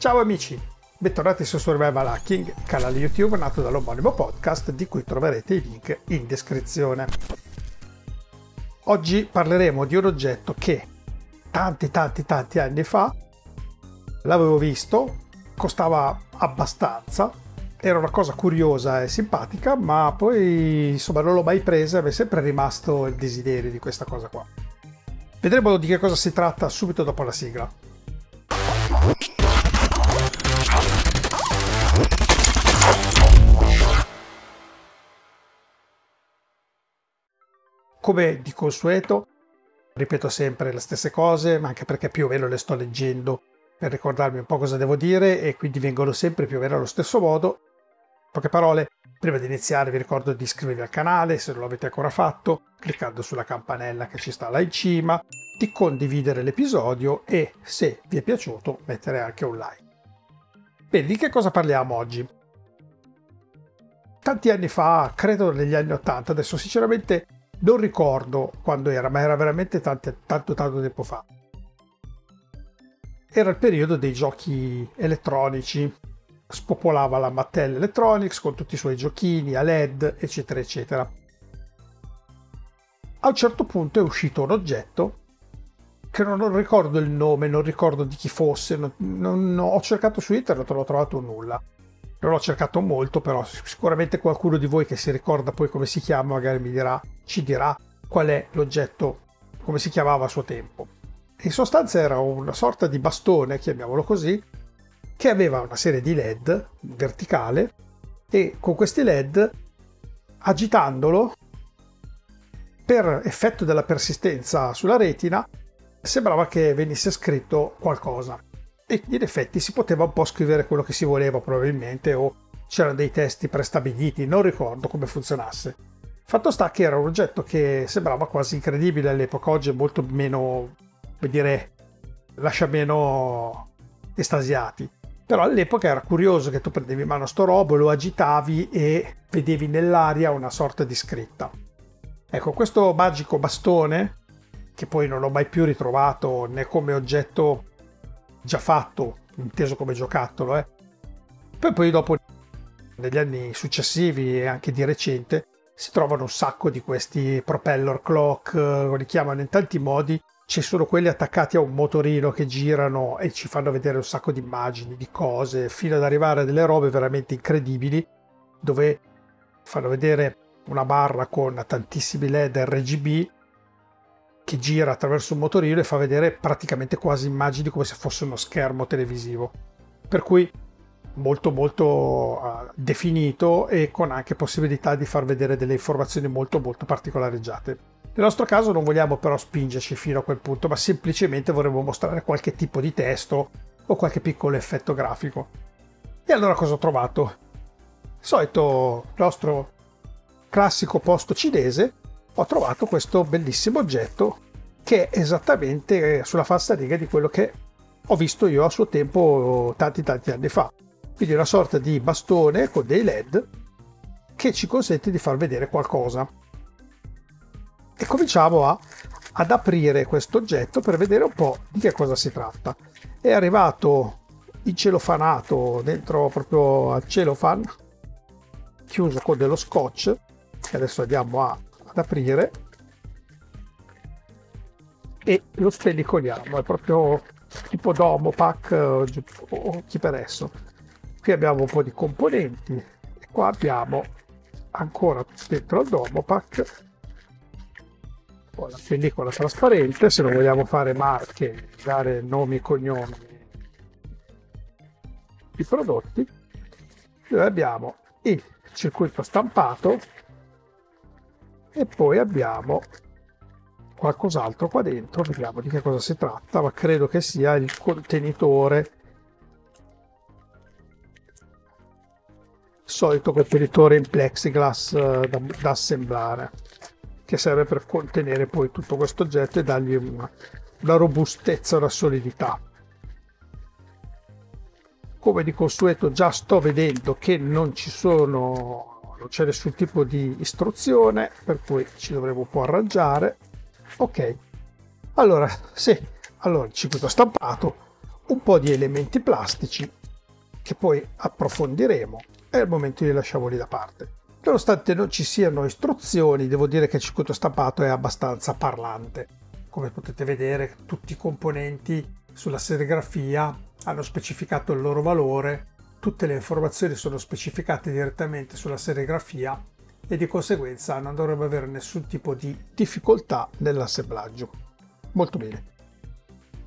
Ciao amici, bentornati su Survival Hacking, canale YouTube nato dall'omonimo podcast di cui troverete i link in descrizione. Oggi parleremo di un oggetto che tanti anni fa l'avevo visto, costava abbastanza, era una cosa curiosa e simpatica, ma poi insomma non l'ho mai presa e mi è sempre rimasto il desiderio di questa cosa qua. Vedremo di che cosa si tratta subito dopo la sigla. Come di consueto, ripeto sempre le stesse cose, ma anche perché più o meno le sto leggendo per ricordarmi un po' cosa devo dire e quindi vengono sempre più o meno allo stesso modo. In poche parole, prima di iniziare vi ricordo di iscrivervi al canale se non l'avete ancora fatto, cliccando sulla campanella che ci sta là in cima, di condividere l'episodio e, se vi è piaciuto, mettere anche un like. Bene, di che cosa parliamo oggi? Tanti anni fa, credo negli anni 80, adesso sinceramente non ricordo quando era, ma era veramente tanto tempo fa. Era il periodo dei giochi elettronici, spopolava la Mattel Electronics con tutti i suoi giochini a LED, eccetera, eccetera. A un certo punto è uscito un oggetto che non ricordo il nome, non ricordo di chi fosse, ho cercato su internet, non ho trovato nulla. Non l'ho cercato molto, però sicuramente qualcuno di voi che si ricorda poi come si chiama magari mi dirà, ci dirà qual è l'oggetto, come si chiamava a suo tempo. In sostanza era una sorta di bastone, chiamiamolo così, che aveva una serie di LED verticale e con questi LED, agitandolo, per effetto della persistenza sulla retina, sembrava che venisse scritto qualcosa. E in effetti si poteva un po' scrivere quello che si voleva probabilmente, o c'erano dei testi prestabiliti, non ricordo come funzionasse. Fatto sta che era un oggetto che sembrava quasi incredibile all'epoca, oggi è molto meno, per dire, lascia meno estasiati, però all'epoca era curioso che tu prendevi in mano sto robo, lo agitavi e vedevi nell'aria una sorta di scritta. Ecco, questo magico bastone, che poi non ho mai più ritrovato né come oggetto già fatto, inteso come giocattolo, poi dopo negli anni successivi e anche di recente si trovano un sacco di questi propeller clock, lo richiamano in tanti modi. Ci sono quelli attaccati a un motorino che girano e ci fanno vedere un sacco di immagini, di cose, fino ad arrivare a delle robe veramente incredibili, dove fanno vedere una barra con tantissimi LED RGB che gira attraverso un motorino e fa vedere praticamente quasi immagini come se fosse uno schermo televisivo. Per cui molto definito e con anche possibilità di far vedere delle informazioni molto particolareggiate. Nel nostro caso non vogliamo però spingerci fino a quel punto, ma semplicemente vorremmo mostrare qualche tipo di testo o qualche piccolo effetto grafico. E allora cosa ho trovato? Il solito nostro classico posto cinese, ho trovato questo bellissimo oggetto che è esattamente sulla falsariga di quello che ho visto io a suo tempo tanti anni fa. Quindi una sorta di bastone con dei LED che ci consente di far vedere qualcosa. E cominciamo ad aprire questo oggetto per vedere un po' di che cosa si tratta. È arrivato incelofanato dentro proprio al celofan, chiuso con dello scotch, che adesso andiamo ad aprire e lo spellicoliamo. È proprio tipo domo, pack o chi per esso. Qui abbiamo un po' di componenti e qua abbiamo ancora dentro il domo pack la pellicola trasparente, se non vogliamo fare marche, dare nomi, cognomi i prodotti. Noi abbiamo il circuito stampato e poi abbiamo qualcos'altro qua dentro, vediamo di che cosa si tratta, ma credo che sia il contenitore, solito contenitore in plexiglass da assemblare, che serve per contenere poi tutto questo oggetto e dargli una robustezza, una solidità. Come di consueto già sto vedendo che non c'è nessun tipo di istruzione, per cui ci dovremo un po' arrangiare. Ok, allora il circuito stampato, un po' di elementi plastici che poi approfondiremo e al momento li lasciamo lì da parte. Nonostante non ci siano istruzioni, devo dire che il circuito stampato è abbastanza parlante. Come potete vedere, tutti i componenti sulla serigrafia hanno specificato il loro valore, tutte le informazioni sono specificate direttamente sulla serigrafia e di conseguenza non dovrebbe avere nessun tipo di difficoltà nell'assemblaggio. Molto bene.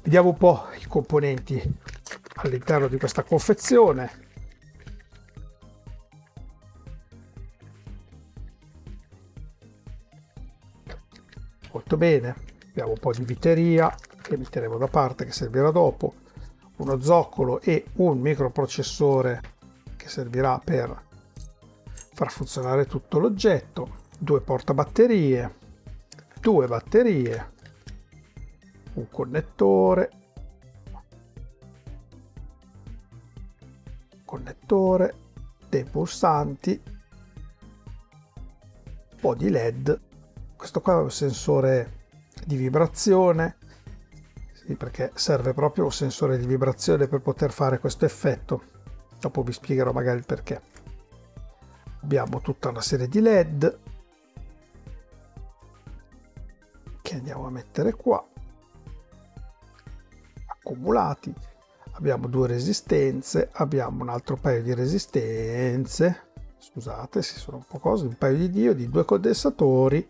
Vediamo un po' i componenti all'interno di questa confezione. Molto bene, abbiamo un po' di viteria che metteremo da parte, che servirà dopo, uno zoccolo e un microprocessore che servirà per far funzionare tutto l'oggetto, due portabatterie, due batterie, un connettore, dei pulsanti, un po' di LED. Questo qua è un sensore di vibrazione, sì, perché serve proprio un sensore di vibrazione per poter fare questo effetto. Dopo vi spiegherò magari il perché. Abbiamo tutta una serie di LED che andiamo a mettere qua, accumulati. Abbiamo due resistenze, abbiamo un altro paio di resistenze, scusate se sono un po' cose, un paio di diodi, due condensatori,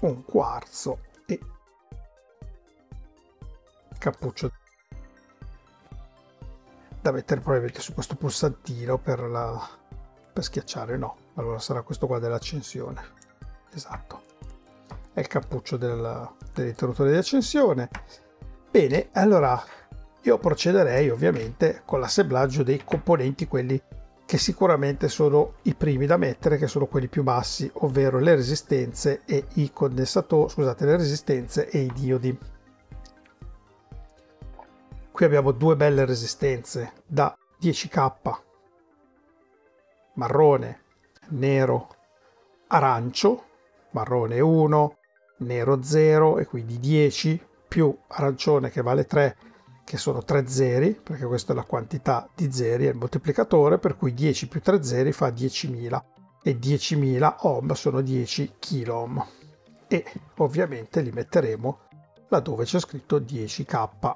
un quarzo e cappuccio da mettere probabilmente su questo pulsantino per schiacciare, no, allora sarà questo qua dell'accensione, esatto, è il cappuccio dell'interruttore di accensione. Bene, allora io procederei ovviamente con l'assemblaggio dei componenti, quelli che sicuramente sono i primi da mettere, che sono quelli più bassi, ovvero le resistenze e i condensatori, scusate, le resistenze e i diodi. Qui abbiamo due belle resistenze da 10K, marrone, nero, arancio, marrone 1, nero 0 e quindi 10 più arancione che vale 3, che sono 3 zeri, perché questa è la quantità di zeri, è il moltiplicatore, per cui 10 più 3 zeri fa 10.000 e 10.000 ohm sono 10 kilo-ohm e ovviamente li metteremo laddove c'è scritto 10K.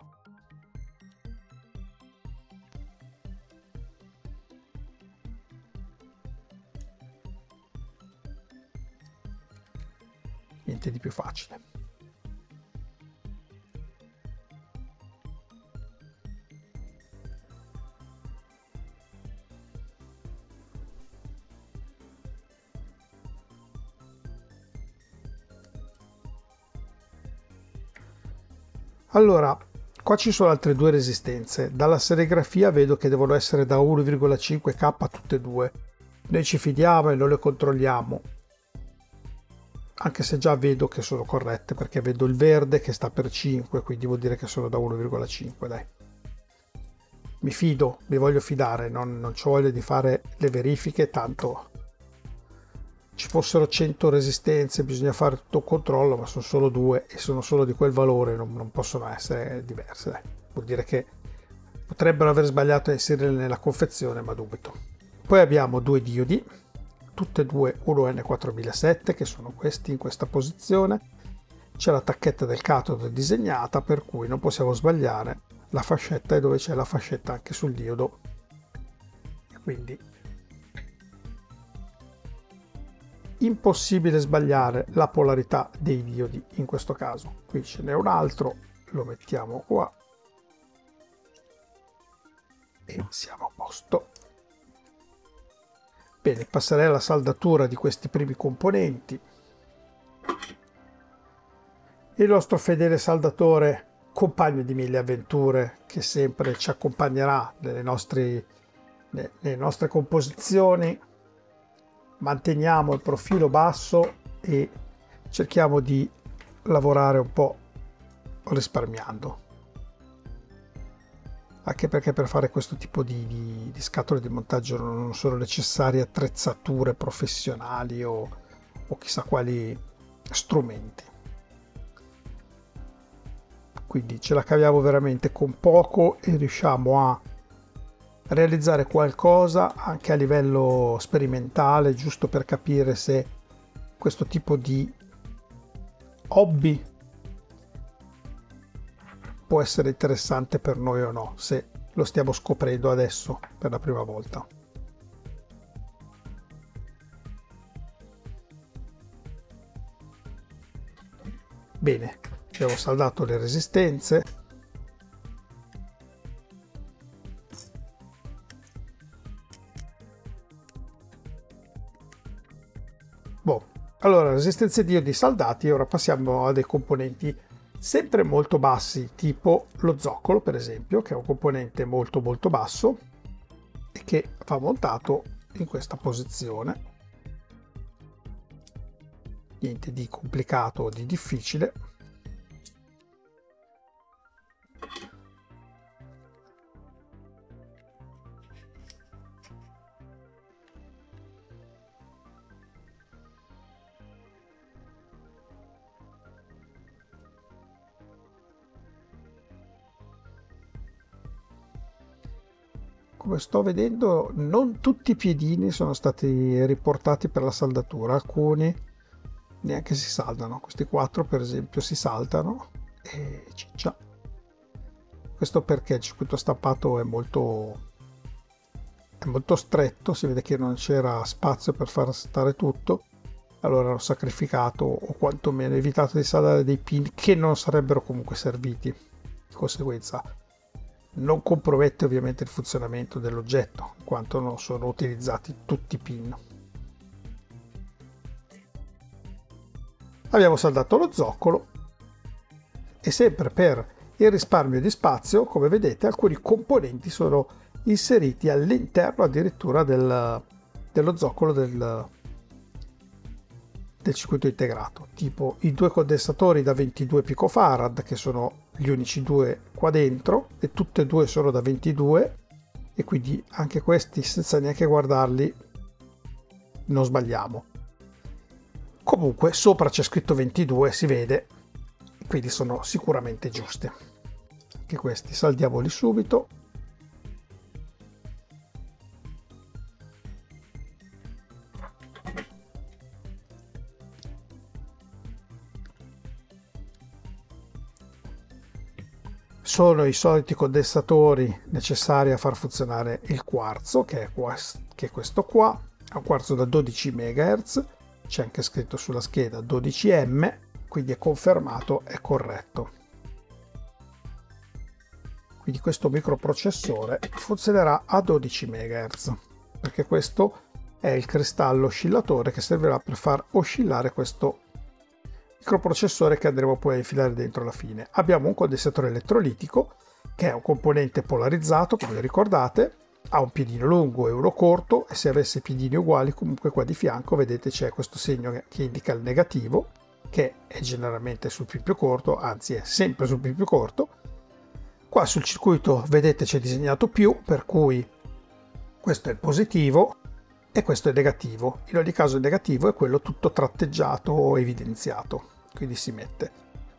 Niente di più facile. Allora, qua ci sono altre due resistenze, dalla serigrafia vedo che devono essere da 1,5K tutte e due, noi ci fidiamo e non le controlliamo, anche se già vedo che sono corrette perché vedo il verde che sta per 5, quindi vuol dire che sono da 1,5, dai. Mi fido, mi voglio fidare, non c'ho voglia di fare le verifiche, tanto ci fossero 100 resistenze bisogna fare tutto un controllo, ma sono solo due e sono solo di quel valore, non possono essere diverse, dai. Vuol dire che potrebbero aver sbagliato a inserirle nella confezione, ma dubito. Poi abbiamo due diodi, tutte e due 1N4007, che sono questi in questa posizione, c'è la tacchetta del catodo disegnata, per cui non possiamo sbagliare la fascetta, e dove c'è la fascetta anche sul diodo, e quindi impossibile sbagliare la polarità dei diodi in questo caso. Qui ce n'è un altro, lo mettiamo qua e siamo a posto. Bene, passerei alla saldatura di questi primi componenti. Il nostro fedele saldatore, compagno di mille avventure, che sempre ci accompagnerà nelle nostre composizioni. Manteniamo il profilo basso e cerchiamo di lavorare un po' risparmiando, anche perché per fare questo tipo di scatole di montaggio non sono necessarie attrezzature professionali o chissà quali strumenti. quindi ce la caviamo veramente con poco e riusciamo a realizzare qualcosa anche a livello sperimentale, giusto per capire se questo tipo di hobby può essere interessante per noi o no, se lo stiamo scoprendo adesso per la prima volta. Bene, abbiamo saldato le resistenze. Boh, allora resistenze diodi saldati, ora passiamo a dei componenti sempre molto bassi, tipo lo zoccolo per esempio, che è un componente molto basso e che va montato in questa posizione. Niente di complicato o di difficile. Come sto vedendo, non tutti i piedini sono stati riportati per la saldatura, alcuni neanche si saldano, questi 4 per esempio si saltano e ciccia. Questo perché il circuito stampato è molto stretto, si vede che non c'era spazio per far stare tutto, allora hanno sacrificato o quantomeno evitato di saldare dei pin che non sarebbero comunque serviti. Di conseguenza non compromette ovviamente il funzionamento dell'oggetto, in quanto non sono utilizzati tutti i pin. Abbiamo saldato lo zoccolo e sempre per il risparmio di spazio, come vedete, alcuni componenti sono inseriti all'interno addirittura dello zoccolo del circuito integrato, tipo i 2 condensatori da 22 picofarad, che sono gli unici 2 qua dentro, e tutte e 2 sono da 22, e quindi anche questi, senza neanche guardarli, non sbagliamo. Comunque sopra c'è scritto 22, si vede, quindi sono sicuramente giusti. Anche questi saldiamoli subito. Sono i soliti condensatori necessari a far funzionare il quarzo, che è questo qua, è un quarzo da 12 MHz. C'è anche scritto sulla scheda 12M, quindi è confermato, è corretto. Quindi questo microprocessore funzionerà a 12 MHz, perché questo è il cristallo oscillatore che servirà per far oscillare questo microprocessore che andremo poi a infilare dentro alla fine. Abbiamo un condensatore elettrolitico, che è un componente polarizzato, come ricordate. Ha un piedino lungo e uno corto, e se avesse piedini uguali, comunque qua di fianco vedete c'è questo segno che indica il negativo, che è generalmente sul pin più corto, anzi è sempre sul pin più corto. Qua sul circuito vedete c'è disegnato più, per cui questo è il positivo e questo è il negativo. In ogni caso il negativo è quello tutto tratteggiato o evidenziato, quindi si mette.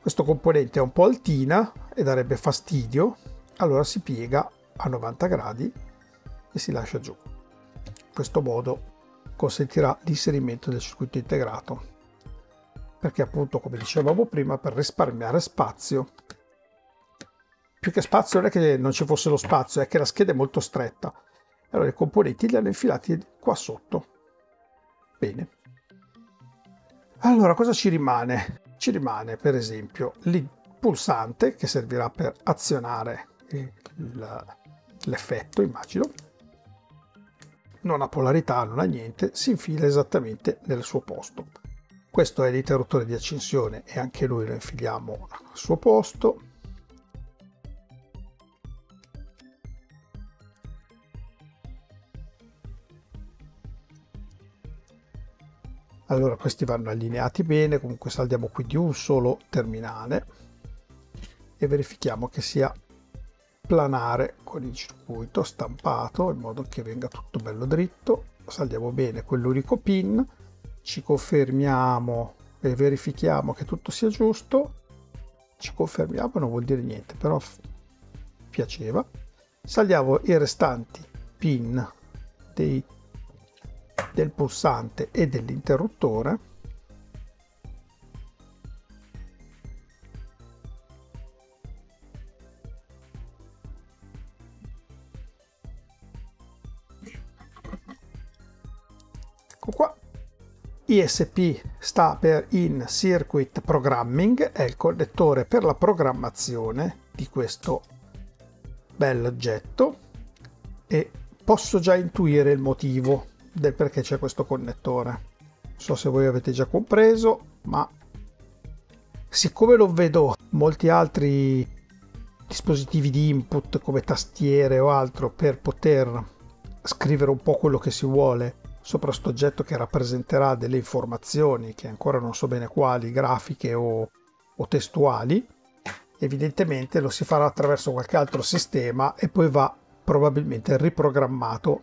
Questo componente è un po' altina e darebbe fastidio, allora si piega a 90 gradi e si lascia giù. In questo modo consentirà l'inserimento del circuito integrato, perché appunto, come dicevamo prima, per risparmiare spazio, più che spazio non è che non ci fosse lo spazio, è che la scheda è molto stretta, allora i componenti li hanno infilati qua sotto. Bene, allora cosa ci rimane? Ci rimane per esempio il pulsante che servirà per azionare l'effetto, immagino. Non ha polarità, non ha niente, si infila esattamente nel suo posto. Questo è l'interruttore di accensione e anche lui lo infiliamo al suo posto. Allora questi vanno allineati bene, comunque saldiamo quindi un solo terminale e verifichiamo che sia planare con il circuito stampato, in modo che venga tutto bello dritto. Saldiamo bene quell'unico pin, ci confermiamo e verifichiamo che tutto sia giusto, ci confermiamo, non vuol dire niente, però piaceva. Saliamo i restanti pin del pulsante e dell'interruttore. Ecco qua. ISP sta per in circuit programming, è il connettore per la programmazione di questo bell'oggetto, e posso già intuire il motivo del perché c'è questo connettore. Non so se voi avete già compreso, ma siccome non vedo molti altri dispositivi di input come tastiere o altro per poter scrivere un po' quello che si vuole sopra questo oggetto, che rappresenterà delle informazioni che ancora non so bene quali, grafiche o testuali, evidentemente lo si farà attraverso qualche altro sistema e poi va probabilmente riprogrammato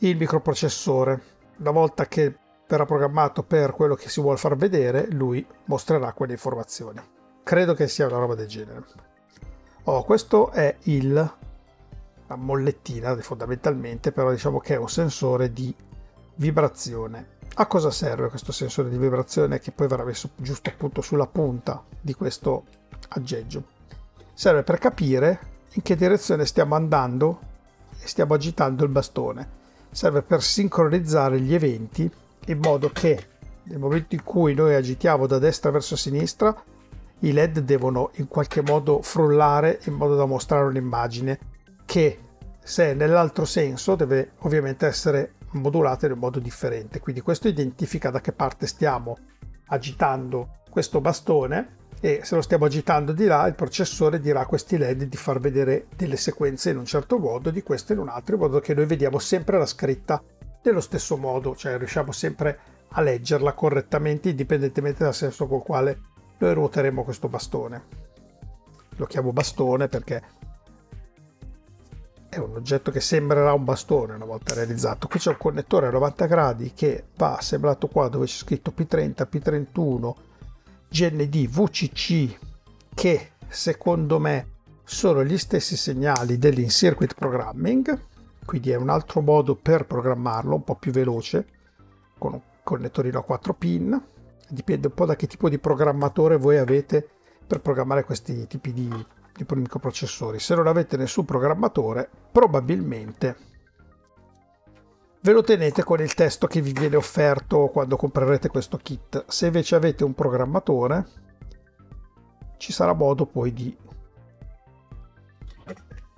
il microprocessore. Una volta che verrà programmato per quello che si vuole far vedere, lui mostrerà quelle informazioni. Credo che sia una roba del genere. Oh, questo è la mollettina fondamentalmente, però diciamo che è un sensore di vibrazione. A cosa serve questo sensore di vibrazione, che poi verrà messo giusto appunto sulla punta di questo aggeggio? Serve per capire in che direzione stiamo andando e stiamo agitando il bastone. Serve per sincronizzare gli eventi in modo che nel momento in cui noi agitiamo da destra verso sinistra, i LED devono in qualche modo frullare in modo da mostrare un'immagine che, se nell'altro senso, deve ovviamente essere modulata in un modo differente. Quindi questo identifica da che parte stiamo agitando questo bastone, e se lo stiamo agitando di là, il processore dirà a questi LED di far vedere delle sequenze in un certo modo, di queste in un altro, in modo che noi vediamo sempre la scritta nello stesso modo, cioè riusciamo sempre a leggerla correttamente indipendentemente dal senso col quale noi ruoteremo questo bastone. Lo chiamo bastone perché è un oggetto che sembrerà un bastone una volta realizzato. Qui c'è un connettore a 90 gradi che va assemblato qua, dove c'è scritto P30, P31, GND, VCC, che secondo me sono gli stessi segnali dell'in-circuit programming, quindi è un altro modo per programmarlo, un po' più veloce, con un connettorino a 4 pin. Dipende un po' da che tipo di programmatore voi avete per programmare questi tipi di microprocessori. Se non avete nessun programmatore, probabilmente ve lo tenete con il testo che vi viene offerto quando comprerete questo kit. Se invece avete un programmatore, ci sarà modo poi di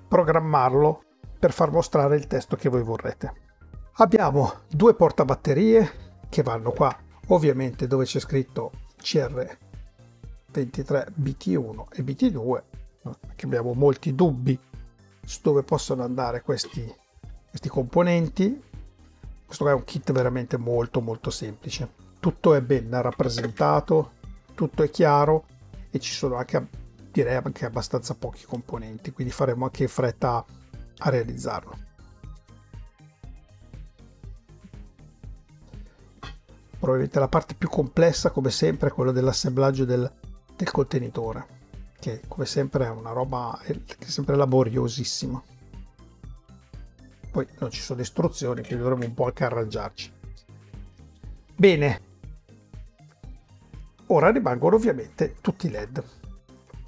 programmarlo per far mostrare il testo che voi vorrete. Abbiamo 2 portabatterie che vanno qua, ovviamente, dove c'è scritto CR23 BT1 e BT2, perché abbiamo molti dubbi su dove possono andare questi componenti. Questo è un kit veramente molto semplice, tutto è ben rappresentato, tutto è chiaro, e ci sono anche, direi, anche abbastanza pochi componenti, quindi faremo anche in fretta a realizzarlo. Probabilmente la parte più complessa, come sempre, è quella dell'assemblaggio del contenitore, che come sempre è una roba che è sempre laboriosissima. Poi non ci sono istruzioni, quindi dovremmo un po' anche arrangiarci. Bene, ora rimangono ovviamente tutti i LED.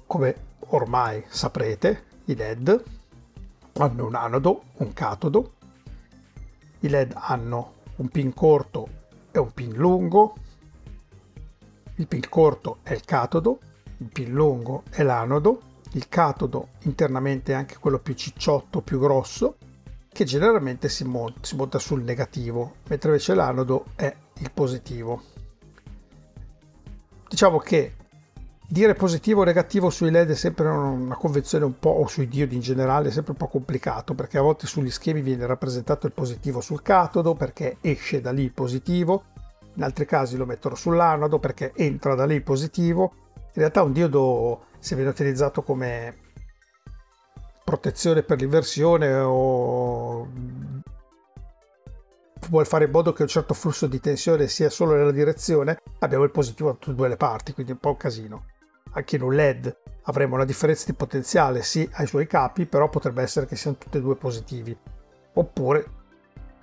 Come ormai saprete, i LED hanno un anodo, un catodo, i LED hanno un pin corto e un pin lungo, il pin corto è il catodo, il pin lungo è l'anodo, il catodo internamente è anche quello più cicciotto, più grosso, che generalmente si monta sul negativo, mentre invece l'anodo è il positivo. Diciamo che dire positivo o negativo sui LED è sempre una convenzione un po', o sui diodi in generale, è sempre un po' complicato, perché a volte sugli schemi viene rappresentato il positivo sul catodo perché esce da lì il positivo, in altri casi lo mettono sull'anodo perché entra da lì il positivo. In realtà un diodo, se viene utilizzato come protezione per l'inversione o vuol fare in modo che un certo flusso di tensione sia solo nella direzione, abbiamo il positivo da tutte e due le parti, quindi è un po' un casino. Anche in un LED avremo una differenza di potenziale, sì, ai suoi capi, però potrebbe essere che siano tutti e due positivi. Oppure,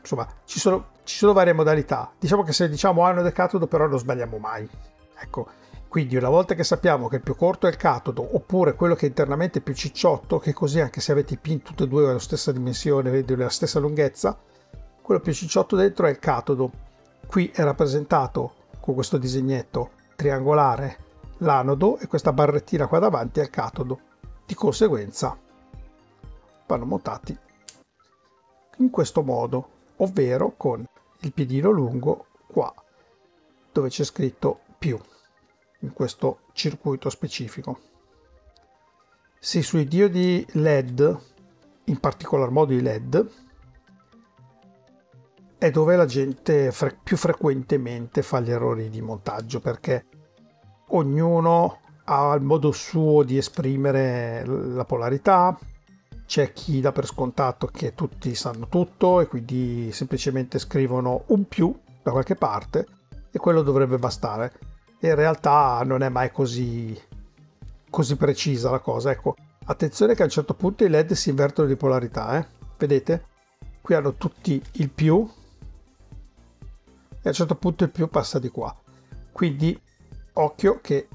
insomma, ci sono varie modalità. Diciamo che se diciamo anode catodo però non sbagliamo mai. Ecco, quindi una volta che sappiamo che il più corto è il catodo, oppure quello che è internamente più cicciotto, che così anche se avete i pin tutti e due alla stessa dimensione, vedi, la stessa lunghezza, quello più cicciotto dentro è il catodo. Qui è rappresentato con questo disegnetto triangolare l'anodo e questa barrettina qua davanti è il catodo. Di conseguenza vanno montati in questo modo, ovvero con il piedino lungo qua dove c'è scritto più, in questo circuito specifico. Se sui diodi LED, in particolar modo i LED, è dove la gente più frequentemente fa gli errori di montaggio, perché ognuno ha il modo suo di esprimere la polarità. C'è chi dà per scontato che tutti sanno tutto e quindi semplicemente scrivono un più da qualche parte e quello dovrebbe bastare. In realtà non è mai così precisa la cosa. Ecco, attenzione che a un certo punto i LED si invertono di polarità, Vedete? Qui hanno tutti il più e a un certo punto il più passa di qua. Quindi occhio che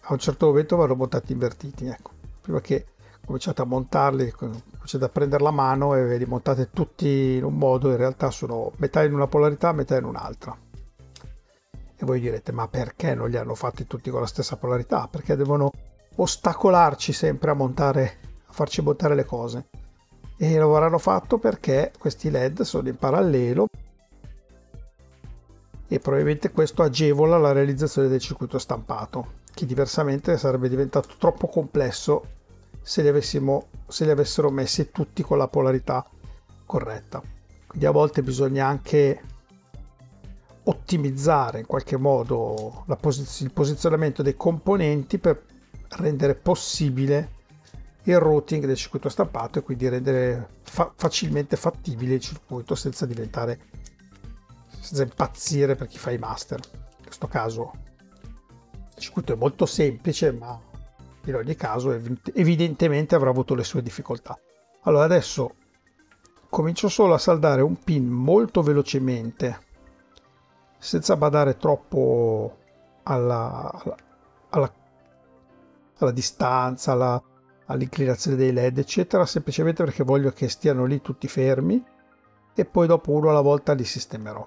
a un certo momento vanno montati invertiti, ecco. Prima che cominciate a montarli, cominciate a prendere la mano e ve li montate tutti in un modo, in realtà sono metà in una polarità, metà in un'altra. E voi direte, ma perché non li hanno fatti tutti con la stessa polarità? Perché devono ostacolarci sempre a montare, a farci montare le cose. E lo avranno fatto perché questi LED sono in parallelo e probabilmente questo agevola la realizzazione del circuito stampato, che diversamente sarebbe diventato troppo complesso se li avessero messi tutti con la polarità corretta. Quindi a volte bisogna anche ottimizzare in qualche modo il posizionamento dei componenti per rendere possibile il routing del circuito stampato e quindi rendere facilmente fattibile il circuito senza impazzire per chi fa i master. In questo caso il circuito è molto semplice, ma in ogni caso evidentemente avrà avuto le sue difficoltà. Allora adesso comincio solo a saldare un pin molto velocemente, senza badare troppo alla distanza, all'inclinazione dei LED eccetera, semplicemente perché voglio che stiano lì tutti fermi e poi dopo uno alla volta li sistemerò.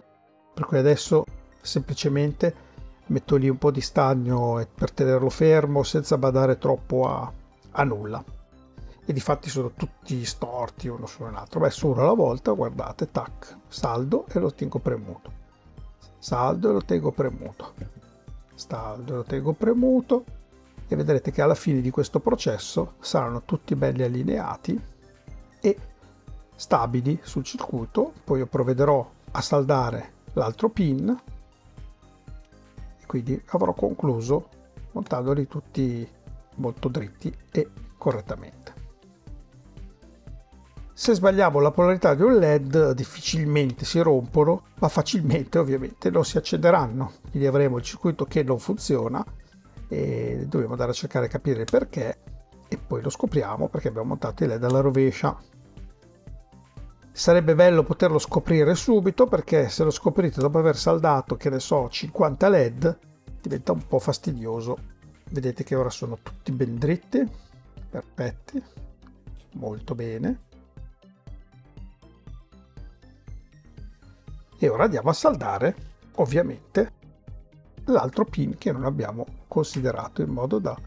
Per cui adesso semplicemente metto lì un po' di stagno per tenerlo fermo senza badare troppo a nulla, e difatti sono tutti storti uno su un altro. Beh, solo alla volta, guardate, tac, saldo e lo tengo premuto, saldo e lo tengo premuto, saldo e lo tengo premuto, e vedrete che alla fine di questo processo saranno tutti belli allineati e stabili sul circuito. Poi io provvederò a saldare l'altro pin, quindi avrò concluso montandoli tutti molto dritti e correttamente. Se sbagliamo la polarità di un LED difficilmente si rompono, ma facilmente ovviamente non si accenderanno, quindi avremo il circuito che non funziona e dobbiamo andare a cercare di capire il perché, e poi lo scopriamo perché abbiamo montato i LED alla rovescia. Sarebbe bello poterlo scoprire subito, perché se lo scoprite dopo aver saldato, che ne so, 50 LED, diventa un po' fastidioso. Vedete che ora sono tutti ben dritti, perfetti, molto bene. E ora andiamo a saldare, ovviamente, l'altro pin che non abbiamo considerato, in modo da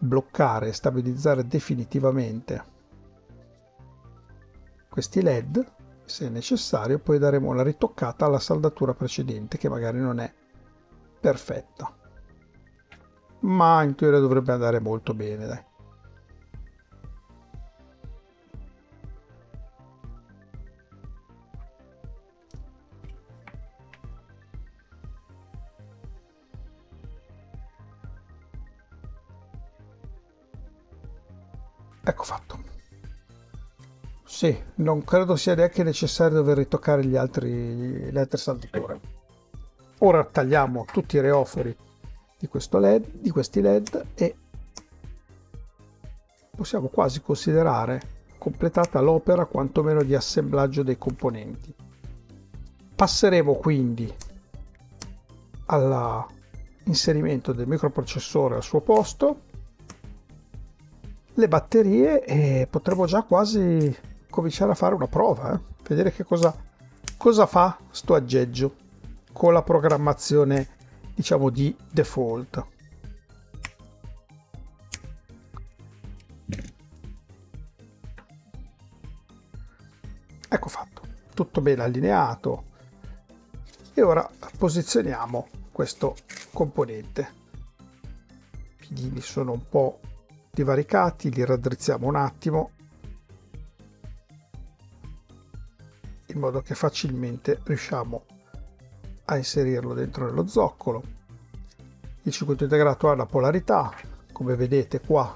bloccare e stabilizzare definitivamente questi LED. Se necessario poi daremo una ritoccata alla saldatura precedente, che magari non è perfetta, ma in teoria dovrebbe andare molto bene, dai. Ecco fatto. Sì, non credo sia neanche necessario dover ritoccare le altre saldature. Ora tagliamo tutti i reofori di questo LED, di questi LED, e possiamo quasi considerare completata l'opera quantomeno di assemblaggio dei componenti. Passeremo quindi all'inserimento del microprocessore al suo posto, le batterie, e potremo già quasi cominciare a fare una prova, vedere che cosa fa sto aggeggio con la programmazione, diciamo, di default. Ecco fatto, tutto ben allineato, e ora posizioniamo questo componente. I piedini sono un po' divaricati, li raddrizziamo un attimo in modo che facilmente riusciamo a inserirlo dentro nello zoccolo. Il circuito integrato ha una polarità, come vedete qua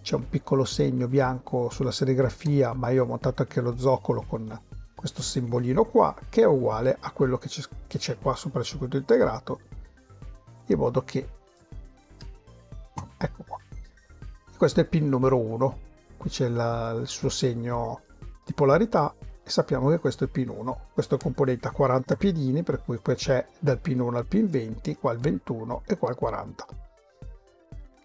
c'è un piccolo segno bianco sulla serigrafia, ma io ho montato anche lo zoccolo con questo simbolino qua, che è uguale a quello che c'è qua sopra il circuito integrato, in modo che, ecco qua, questo è il pin numero 1, qui c'è il suo segno di polarità, e sappiamo che questo è il pin 1, questo componente ha 40 piedini, per cui poi c'è dal pin 1 al pin 20, qua il 21 e qua il 40.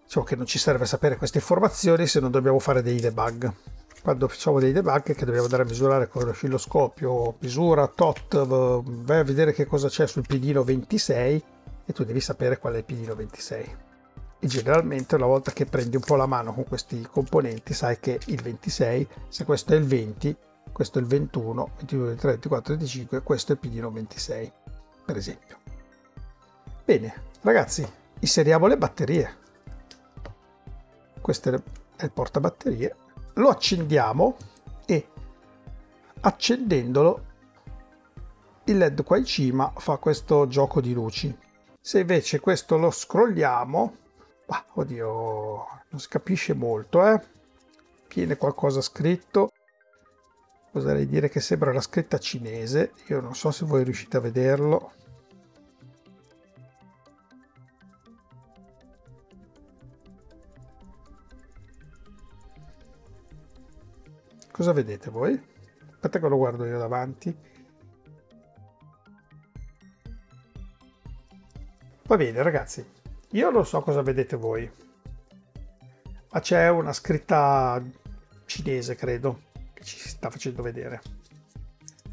Diciamo che non ci serve sapere queste informazioni se non dobbiamo fare dei debug. Quando facciamo dei debug che dobbiamo andare a misurare con l'oscilloscopio, misura, tot, vai a vedere che cosa c'è sul piedino 26 e tu devi sapere qual è il piedino 26. E generalmente una volta che prendi un po' la mano con questi componenti sai che il 26, se questo è il 20, questo è il 21, 22, 23, 24, 25, questo è il piedino 26, per esempio. Bene, ragazzi, inseriamo le batterie. Questo è il portabatterie, lo accendiamo e accendendolo il LED qua in cima fa questo gioco di luci. Se invece questo lo scrolliamo, oddio, non si capisce molto, viene qualcosa scritto, oserei dire che sembra una scritta cinese, io non so se voi riuscite a vederlo. Cosa vedete voi? Aspetta che lo guardo io davanti. Va bene ragazzi, io non so cosa vedete voi, ma c'è una scritta cinese, credo, che ci sta facendo vedere.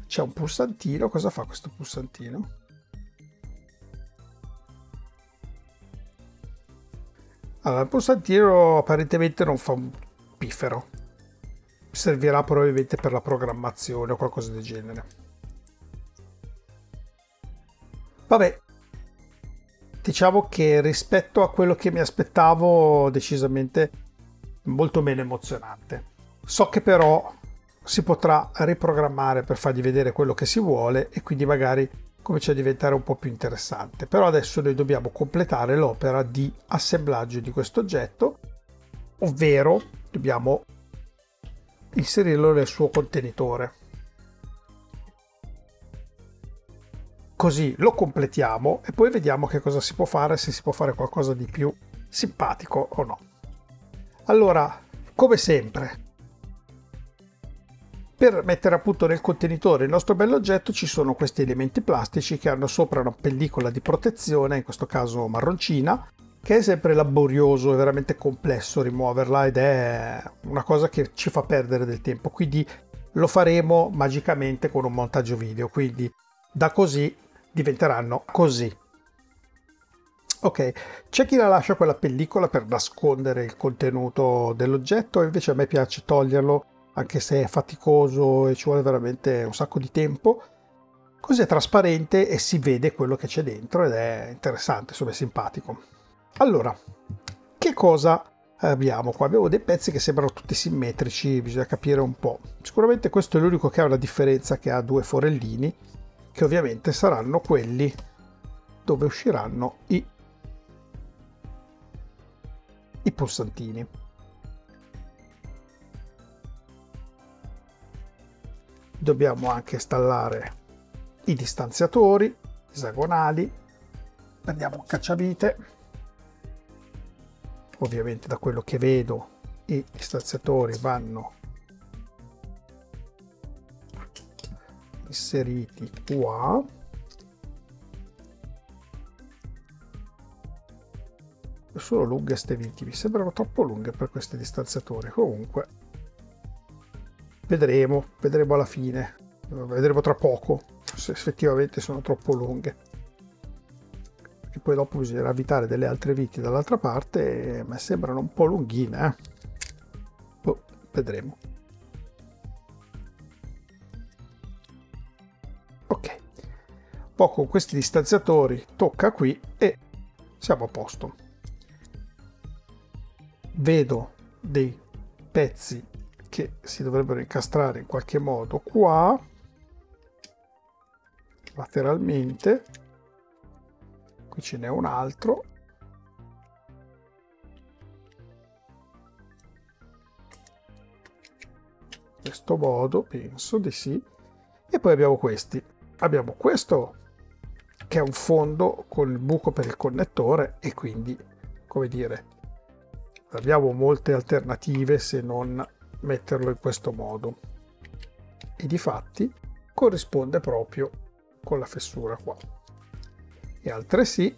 C'è un pulsantino, cosa fa questo pulsantino? Allora, il pulsantino apparentemente non fa un piffero. Servirà probabilmente per la programmazione o qualcosa del genere. Vabbè, diciamo che rispetto a quello che mi aspettavo, decisamente molto meno emozionante. So che però si potrà riprogrammare per fargli vedere quello che si vuole e quindi magari comincia a diventare un po' più interessante. Però adesso noi dobbiamo completare l'opera di assemblaggio di questo oggetto, ovvero dobbiamo inserirlo nel suo contenitore. Così lo completiamo e poi vediamo che cosa si può fare, se si può fare qualcosa di più simpatico o no. Allora, come sempre, per mettere appunto nel contenitore il nostro bell'oggetto ci sono questi elementi plastici che hanno sopra una pellicola di protezione, in questo caso marroncina, che è sempre laborioso, è veramente complesso rimuoverla ed è una cosa che ci fa perdere del tempo, quindi lo faremo magicamente con un montaggio video, quindi da così diventeranno così. Ok, c'è chi la lascia quella pellicola per nascondere il contenuto dell'oggetto, invece a me piace toglierlo, anche se è faticoso e ci vuole veramente un sacco di tempo. Così è trasparente e si vede quello che c'è dentro ed è interessante, insomma è simpatico. Allora, che cosa abbiamo qua? Abbiamo dei pezzi che sembrano tutti simmetrici, bisogna capire un po'. Sicuramente questo è l'unico che ha una differenza, che ha due forellini, che ovviamente saranno quelli dove usciranno i pulsantini. Dobbiamo anche installare i distanziatori, esagonali, prendiamo un cacciavite, ovviamente da quello che vedo i distanziatori vanno inseriti qua, solo lunghe ste viti mi sembrano troppo lunghe per questi distanziatori, comunque vedremo alla fine, vedremo tra poco se effettivamente sono troppo lunghe, perché poi dopo bisognerà avvitare delle altre viti dall'altra parte, ma sembrano un po' lunghine, boh, vedremo. Ok, poi con questi distanziatori tocca qui e siamo a posto. Vedo dei pezzi che si dovrebbero incastrare in qualche modo qua lateralmente, qui ce n'è un altro, in questo modo penso di sì, e poi abbiamo questi, abbiamo questo che è un fondo con il buco per il connettore e quindi, come dire, abbiamo molte alternative se non metterlo in questo modo, e difatti corrisponde proprio con la fessura qua. E altresì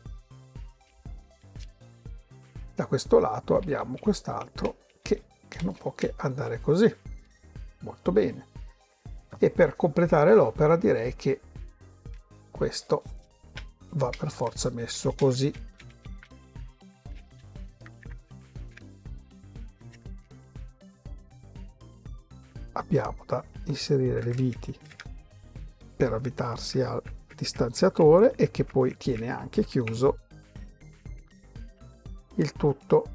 da questo lato abbiamo quest'altro che non può che andare così, molto bene, e per completare l'opera direi che questo va per forza messo così. Abbiamo da inserire le viti per avvitarsi al distanziatore e che poi tiene anche chiuso il tutto.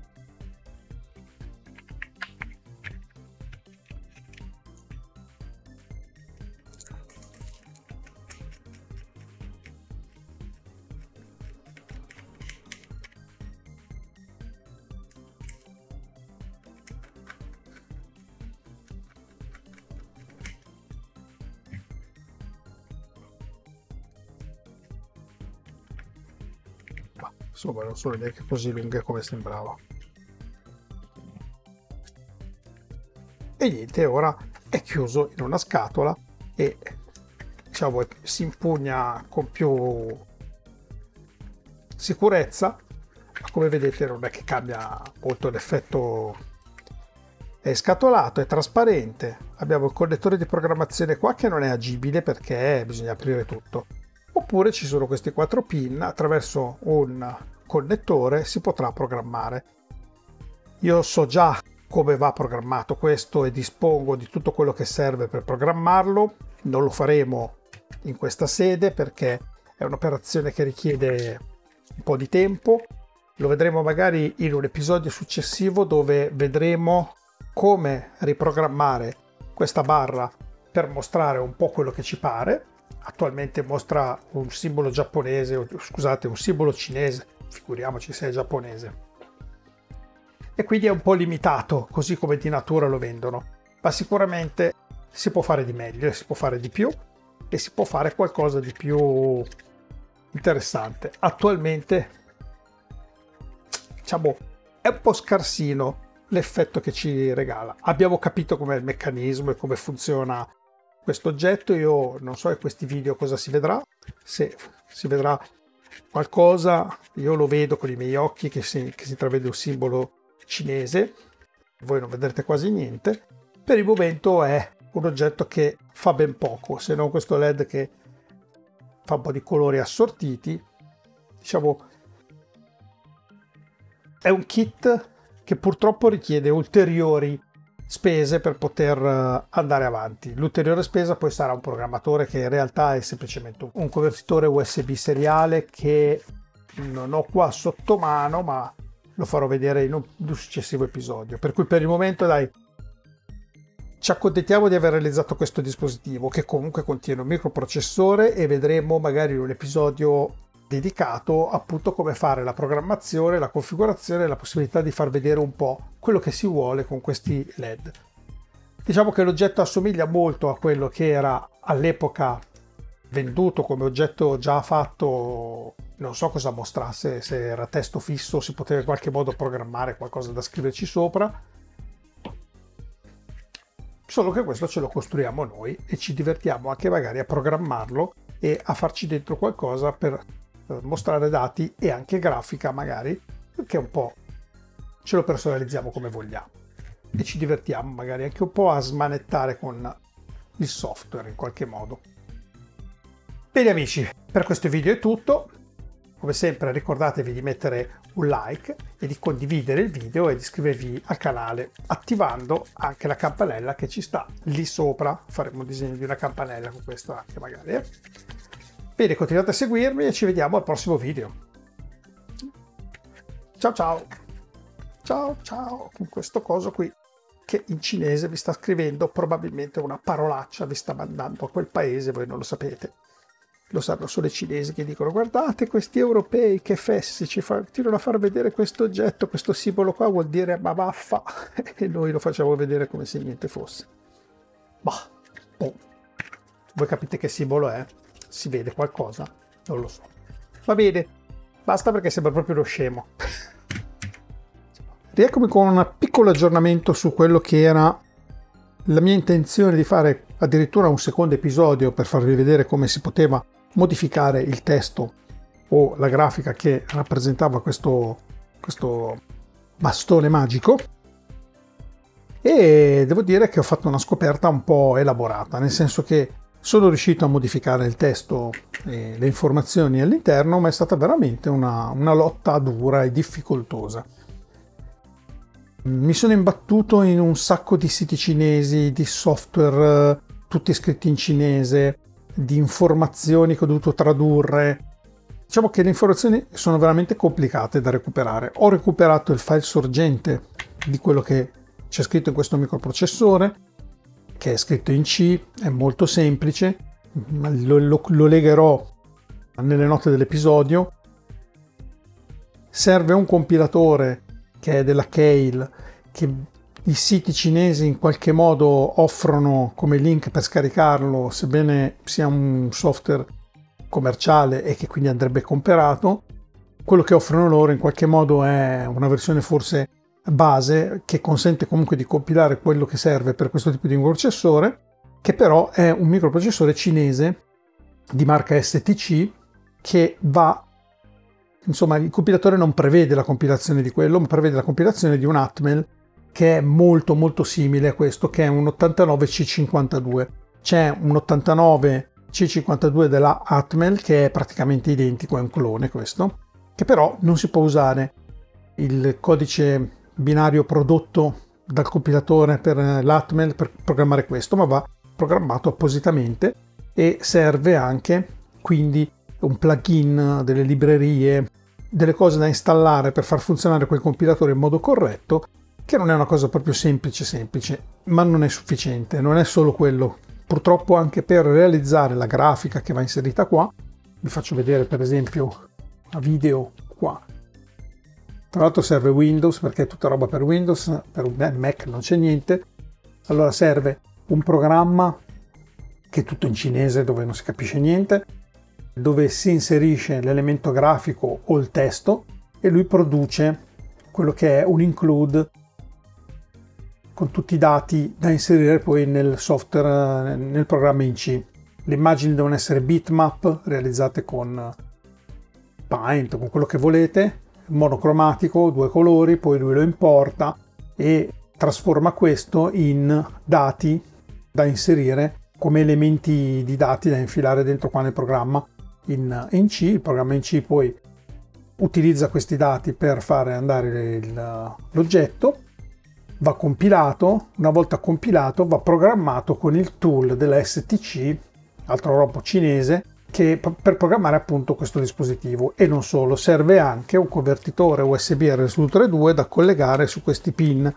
Insomma, non sono neanche così lunghe come sembrava. E niente, ora è chiuso in una scatola e diciamo si impugna con più sicurezza, ma come vedete non è che cambia molto l'effetto, è scatolato, è trasparente. Abbiamo il connettore di programmazione qua che non è agibile perché bisogna aprire tutto. Oppure ci sono questi 4 pin, attraverso un connettore si potrà programmare. Io so già come va programmato questo e dispongo di tutto quello che serve per programmarlo. Non lo faremo in questa sede perché è un'operazione che richiede un po' di tempo. Lo vedremo magari in un episodio successivo dove vedremo come riprogrammare questa barra per mostrare un po' quello che ci pare. Attualmente mostra un simbolo giapponese, scusate, un simbolo cinese, figuriamoci se è giapponese, e quindi è un po' limitato così come di natura lo vendono, ma sicuramente si può fare di meglio, si può fare di più e si può fare qualcosa di più interessante. Attualmente diciamo è un po' scarsino l'effetto che ci regala. Abbiamo capito com'è il meccanismo e come funziona questo oggetto. Io non so in questi video cosa si vedrà, se si vedrà qualcosa, io lo vedo con i miei occhi che si intravede un simbolo cinese, voi non vedrete quasi niente. Per il momento è un oggetto che fa ben poco, se non questo LED che fa un po' di colori assortiti. Diciamo è un kit che purtroppo richiede ulteriori spese per poter andare avanti. L'ulteriore spesa poi sarà un programmatore che in realtà è semplicemente un convertitore USB seriale che non ho qua sotto mano, ma lo farò vedere in un successivo episodio. Per cui per il momento dai, ci accontentiamo di aver realizzato questo dispositivo che comunque contiene un microprocessore e vedremo magari in un episodio dedicato appunto come fare la programmazione, la configurazione e la possibilità di far vedere un po' quello che si vuole con questi LED. Diciamo che l'oggetto assomiglia molto a quello che era all'epoca venduto come oggetto già fatto, non so cosa mostrasse, se era testo fisso, si poteva in qualche modo programmare qualcosa da scriverci sopra, solo che questo ce lo costruiamo noi e ci divertiamo anche magari a programmarlo e a farci dentro qualcosa per mostrare dati e anche grafica magari, perché un po' ce lo personalizziamo come vogliamo e ci divertiamo magari anche un po' a smanettare con il software in qualche modo. Bene amici, per questo video è tutto. Come sempre ricordatevi di mettere un like e di condividere il video e di iscrivervi al canale attivando anche la campanella che ci sta lì sopra. Faremo un disegno di una campanella con questo anche magari. Bene, continuate a seguirmi e ci vediamo al prossimo video. Ciao ciao! Ciao ciao! Con questo coso qui che in cinese vi sta scrivendo probabilmente una parolaccia, vi sta mandando a quel paese, voi non lo sapete. Lo sanno solo i cinesi che dicono guardate questi europei che fessi ci tirano a far vedere questo oggetto, questo simbolo qua vuol dire ma baffa e noi lo facciamo vedere come se niente fosse. Bah, boh. Voi capite che simbolo è? Si vede qualcosa? Non lo so. Va bene, basta perché sembra proprio uno scemo. Rieccomi con un piccolo aggiornamento su quello che era la mia intenzione di fare addirittura un secondo episodio per farvi vedere come si poteva modificare il testo o la grafica che rappresentava questo bastone magico, e devo dire che ho fatto una scoperta un po' elaborata, nel senso che sono riuscito a modificare il testo e le informazioni all'interno, ma è stata veramente una lotta dura e difficoltosa. Mi sono imbattuto in un sacco di siti cinesi, di software tutti scritti in cinese, di informazioni che ho dovuto tradurre. Diciamo che le informazioni sono veramente complicate da recuperare. Ho recuperato il file sorgente di quello che c'è scritto in questo microprocessore, che è scritto in C, è molto semplice, lo legherò nelle note dell'episodio. Serve un compilatore che è della Keil, che i siti cinesi in qualche modo offrono come link per scaricarlo, sebbene sia un software commerciale e che quindi andrebbe comperato. Quello che offrono loro in qualche modo è una versione forse base, che consente comunque di compilare quello che serve per questo tipo di microprocessore, che però è un microprocessore cinese di marca STC che va... Insomma, il compilatore non prevede la compilazione di quello, ma prevede la compilazione di un Atmel che è molto molto simile a questo, che è un 89C52. C'è un 89C52 della Atmel che è praticamente identico, è un clone questo, che però non si può usare il codice binario prodotto dal compilatore per l'Atmel per programmare questo, ma va programmato appositamente e serve anche quindi un plugin, delle librerie, delle cose da installare per far funzionare quel compilatore in modo corretto, che non è una cosa proprio semplice semplice, ma non è sufficiente, non è solo quello. Purtroppo anche per realizzare la grafica che va inserita qua, vi faccio vedere per esempio a video qua. Tra l'altro serve Windows, perché è tutta roba per Windows, per un Mac non c'è niente. Allora serve un programma che è tutto in cinese dove non si capisce niente, dove si inserisce l'elemento grafico o il testo e lui produce quello che è un include con tutti i dati da inserire poi nel software, nel programma in C. Le immagini devono essere bitmap realizzate con Paint, con quello che volete, monocromatico, due colori, poi lui lo importa e trasforma questo in dati da inserire come elementi di dati da infilare dentro qua nel programma. In C, il programma in C poi utilizza questi dati per fare andare l'oggetto, va compilato, una volta compilato va programmato con il tool della STC, altro robot cinese, che per programmare appunto questo dispositivo. E non solo, serve anche un convertitore USB a RSL32 da collegare su questi pin.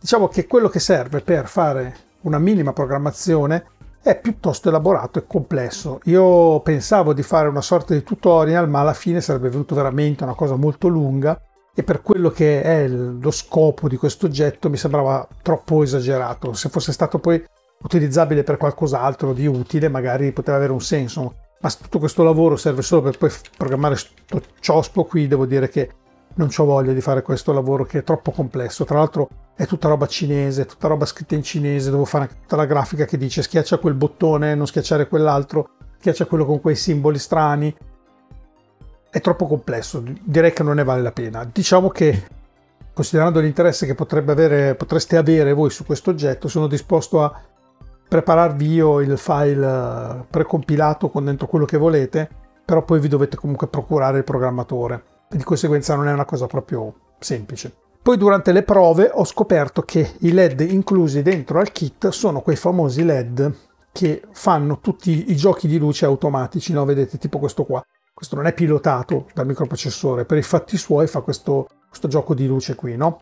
Diciamo che quello che serve per fare una minima programmazione è piuttosto elaborato e complesso. Io pensavo di fare una sorta di tutorial, ma alla fine sarebbe venuto veramente una cosa molto lunga e per quello che è lo scopo di questo oggetto mi sembrava troppo esagerato. Se fosse stato poi utilizzabile per qualcos'altro di utile, magari poteva avere un senso, ma tutto questo lavoro serve solo per poi programmare sto ciospo qui, devo dire che non c'ho voglia di fare questo lavoro che è troppo complesso. Tra l'altro è tutta roba cinese, è tutta roba scritta in cinese, devo fare tutta la grafica che dice schiaccia quel bottone, non schiacciare quell'altro, schiaccia quello con quei simboli strani. È troppo complesso, direi che non ne vale la pena. Diciamo che, considerando l'interesse che potreste avere voi su questo oggetto, sono disposto a prepararvi io il file precompilato con dentro quello che volete, però poi vi dovete comunque procurare il programmatore. Di conseguenza non è una cosa proprio semplice. Poi durante le prove ho scoperto che i LED inclusi dentro al kit sono quei famosi LED che fanno tutti i giochi di luce automatici, no? Vedete, tipo questo qua. Questo non è pilotato dal microprocessore, per i fatti suoi fa questo gioco di luce qui, no?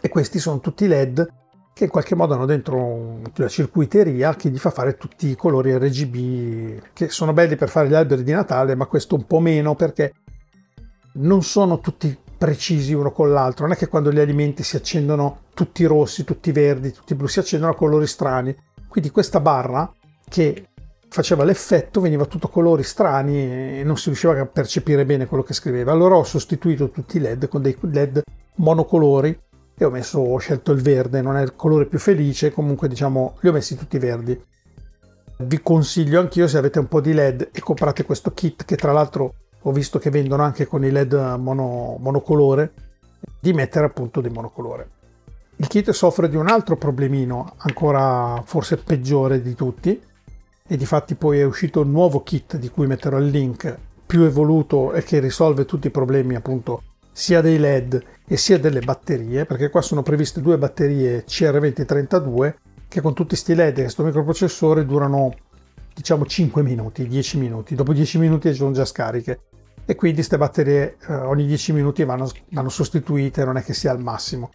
E questi sono tutti LED che in qualche modo hanno dentro la circuiteria che gli fa fare tutti i colori RGB, che sono belli per fare gli alberi di Natale, ma questo un po' meno perché non sono tutti precisi uno con l'altro, non è che quando li alimenti si accendono tutti rossi, tutti verdi, tutti blu, si accendono a colori strani. Quindi questa barra che faceva l'effetto veniva tutto colori strani e non si riusciva a percepire bene quello che scriveva. Allora ho sostituito tutti i LED con dei LED monocolori e ho scelto il verde, non è il colore più felice, comunque diciamo li ho messi tutti verdi. Vi consiglio anch'io, se avete un po' di LED e comprate questo kit, che tra l'altro ho visto che vendono anche con i LED monocolore, di mettere appunto dei monocolore. Il kit soffre di un altro problemino, ancora forse peggiore di tutti, e difatti poi è uscito un nuovo kit di cui metterò il link, più evoluto e che risolve tutti i problemi appunto sia dei LED e sia delle batterie, perché qua sono previste due batterie CR2032 che con tutti sti LED e questo microprocessore durano diciamo 5 minuti, 10 minuti, dopo 10 minuti sono già scariche e quindi queste batterie ogni 10 minuti vanno sostituite, non è che sia al massimo.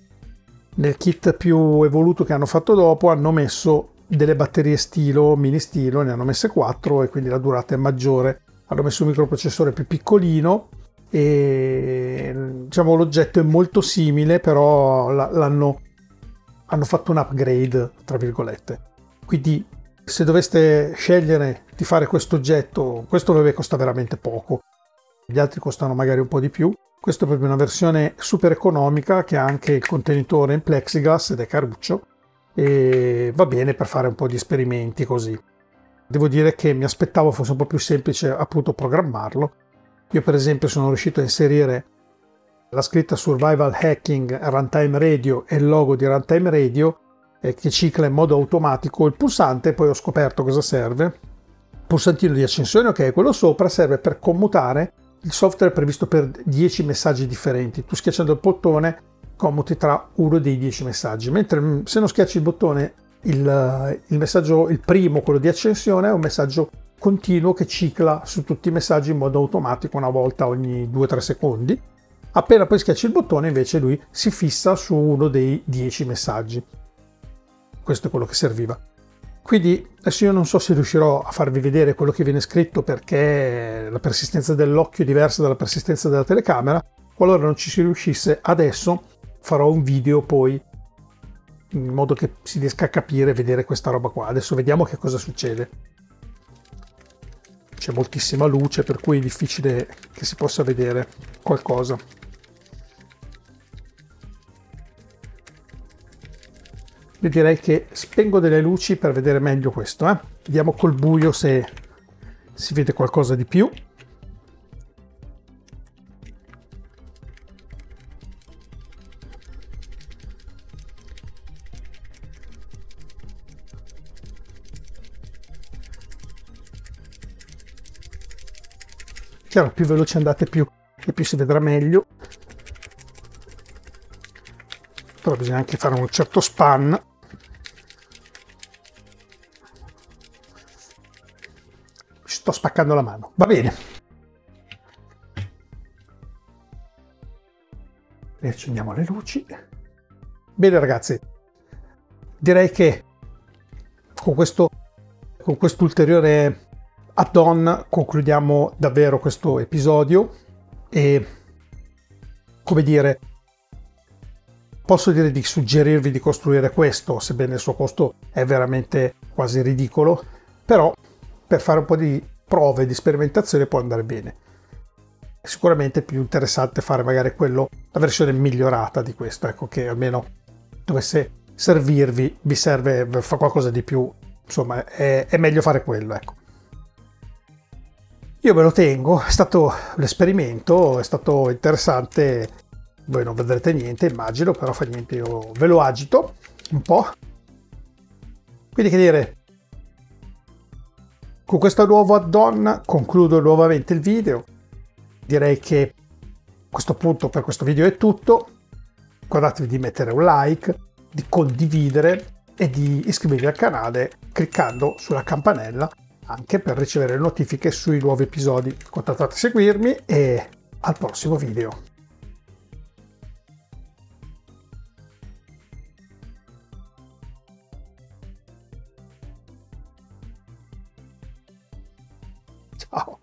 Nel kit più evoluto che hanno fatto dopo hanno messo delle batterie stilo, mini stilo, ne hanno messe 4 e quindi la durata è maggiore. Hanno messo un microprocessore più piccolino e diciamo l'oggetto è molto simile, però hanno fatto un upgrade, tra virgolette. Quindi se doveste scegliere di fare questo oggetto, questo vabbè costa veramente poco, gli altri costano magari un po' di più, questo è proprio una versione super economica che ha anche il contenitore in plexiglass ed è caruccio e va bene per fare un po' di esperimenti così. Devo dire che mi aspettavo fosse un po' più semplice appunto programmarlo. Io per esempio sono riuscito a inserire la scritta Survival Hacking, Runtime Radio e il logo di Runtime Radio che cicla in modo automatico il pulsante. Poi ho scoperto cosa serve. Il pulsantino di accensione, ok, quello sopra serve per commutare il software previsto per 10 messaggi differenti. Tu schiacciando il bottone commuti tra uno dei 10 messaggi, mentre se non schiacci il bottone il messaggio, il primo, quello di accensione, è un messaggio continuo che cicla su tutti i messaggi in modo automatico una volta ogni 2-3 secondi. Appena poi schiacci il bottone invece lui si fissa su uno dei 10 messaggi. Questo è quello che serviva. Quindi adesso io non so se riuscirò a farvi vedere quello che viene scritto perché la persistenza dell'occhio è diversa dalla persistenza della telecamera. Qualora non ci si riuscisse, adesso farò un video poi in modo che si riesca a capire e vedere questa roba qua. Adesso vediamo che cosa succede. C'è moltissima luce per cui è difficile che si possa vedere qualcosa. Io direi che spengo delle luci per vedere meglio questo, eh? Vediamo col buio se si vede qualcosa di più. Chiaro, più veloce andate più e più si vedrà meglio. Però bisogna anche fare un certo span. Sto spaccando la mano, va bene. Riaccendiamo le luci. Bene ragazzi, direi che con questo ulteriore add-on concludiamo davvero questo episodio e, come dire, posso dire di suggerirvi di costruire questo, sebbene il suo costo è veramente quasi ridicolo, però per fare un po' di prove di sperimentazione può andare bene. È sicuramente più interessante fare magari quello, la versione migliorata di questo, ecco, che almeno dovesse servirvi, vi serve, fa qualcosa di più, insomma è meglio fare quello, ecco. Io me lo tengo, è stato l'esperimento, è stato interessante, voi non vedrete niente immagino, però fa niente, io ve lo agito un po'. Quindi che dire, con questo nuovo add-on concludo nuovamente il video. Direi che a questo punto per questo video è tutto. Ricordatevi di mettere un like, di condividere e di iscrivervi al canale cliccando sulla campanella anche per ricevere notifiche sui nuovi episodi. Continuate a seguirmi e al prossimo video. Ciao!